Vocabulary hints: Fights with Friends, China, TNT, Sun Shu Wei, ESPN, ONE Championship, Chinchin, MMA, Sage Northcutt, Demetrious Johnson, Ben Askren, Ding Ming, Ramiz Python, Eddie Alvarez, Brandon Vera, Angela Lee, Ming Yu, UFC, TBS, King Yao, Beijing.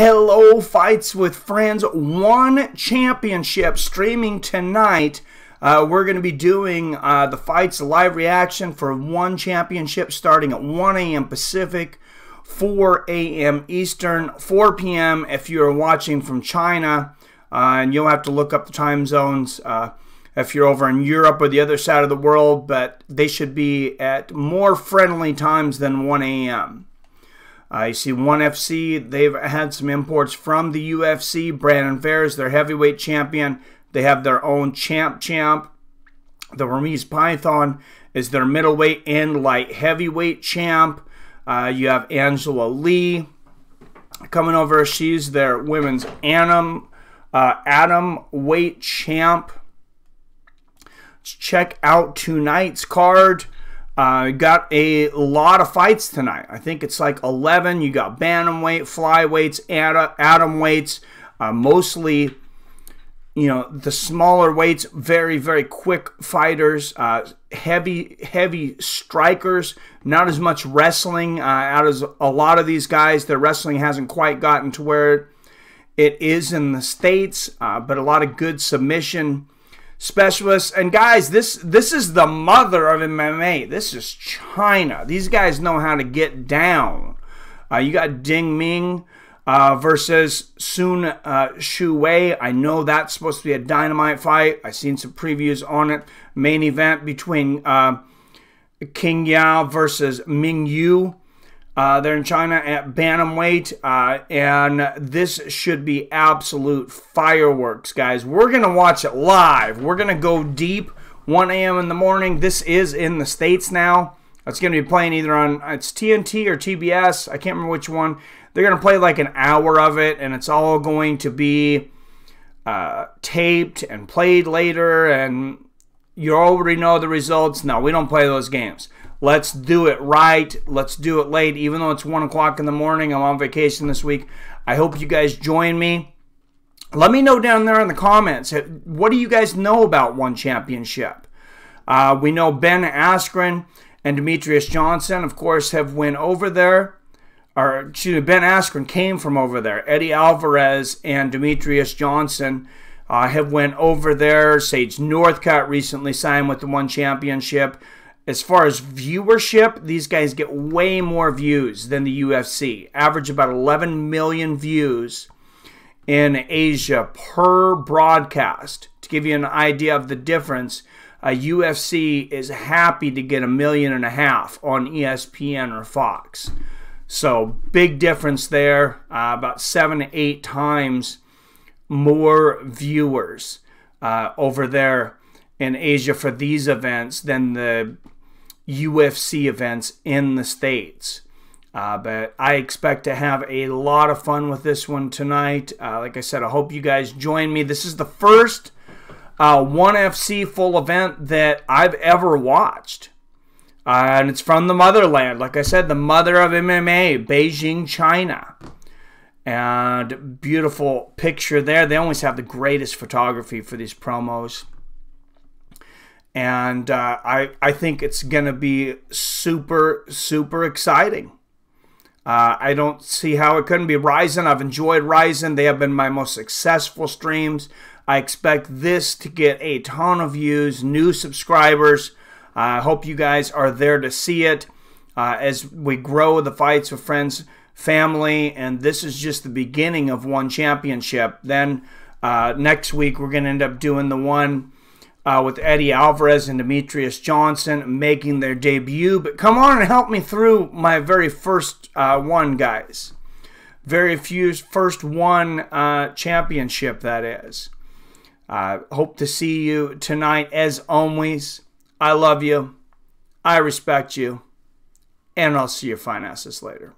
Hello, Fights with Friends. ONE Championship streaming tonight. We're going to be doing the fights live reaction for ONE Championship starting at 1 a.m. Pacific, 4 a.m. Eastern, 4 p.m. if you're watching from China. And you'll have to look up the time zones if you're over in Europe or the other side of the world, but they should be at more friendly times than 1 a.m. You see ONE FC, they've had some imports from the UFC. Brandon Vera is their heavyweight champion. They have their own champ. The Ramiz Python is their middleweight and light heavyweight champ. You have Angela Lee coming over. She's their women's atom weight champ. Let's check out tonight's card. Got a lot of fights tonight. I think it's like 11. You got bantamweight, flyweights, atom weights, mostly, you know, the smaller weights, very, very quick fighters, heavy strikers, not as much wrestling out as a lot of these guys. Their wrestling hasn't quite gotten to where it is in the States, but a lot of good submission specialists. And guys, this is the mother of MMA. This is China. These guys know how to get down. You got Ding Ming versus Sun Shu Wei. I know that's supposed to be a dynamite fight. I've seen some previews on it. Main event between King Yao versus Ming Yu. They're in China at bantamweight, and this should be absolute fireworks, guys. We're going to watch it live. We're going to go deep, 1 a.m. in the morning. This is in the States now. It's going to be playing either on it's TNT or TBS. I can't remember which one. They're going to play like an hour of it, and it's all going to be taped and played later, and you already know the results. No, we don't play those games. Let's do it right. Let's do it late. Even though it's 1 o'clock in the morning, I'm on vacation this week. I hope you guys join me. Let me know down there in the comments, what do you guys know about ONE Championship? We know Ben Askren and Demetrious Johnson, of course, have went over there. Or, excuse me, Ben Askren came from over there. Eddie Alvarez and Demetrious Johnson have went over there. Sage Northcutt recently signed with the ONE Championship. As far as viewership, these guys get way more views than the UFC. Average about 11 million views in Asia per broadcast. To give you an idea of the difference, a UFC is happy to get 1.5 million on ESPN or Fox. So big difference there, about 7 to 8 times more viewers over there in Asia for these events than the UFC events in the States. But I expect to have a lot of fun with this one tonight. Like I said, I hope you guys join me. This is the first ONE FC full event that I've ever watched. And it's from the motherland. Like I said, the mother of MMA, Beijing, China. And beautiful picture there. They always have the greatest photography for these promos. And I think it's going to be super, super exciting. I don't see how it couldn't be. Ryzen, I've enjoyed Ryzen. They have been my most successful streams. I expect this to get a ton of views, new subscribers. I hope you guys are there to see it as we grow the Fights with Friends family. And this is just the beginning of ONE Championship. Then next week, we're going to end up doing the ONE with Eddie Alvarez and Demetrious Johnson making their debut. But come on and help me through my very first ONE, guys. Very few first ONE championship, that is. Hope to see you tonight. As always, I love you. I respect you. And I'll see your fine asses later.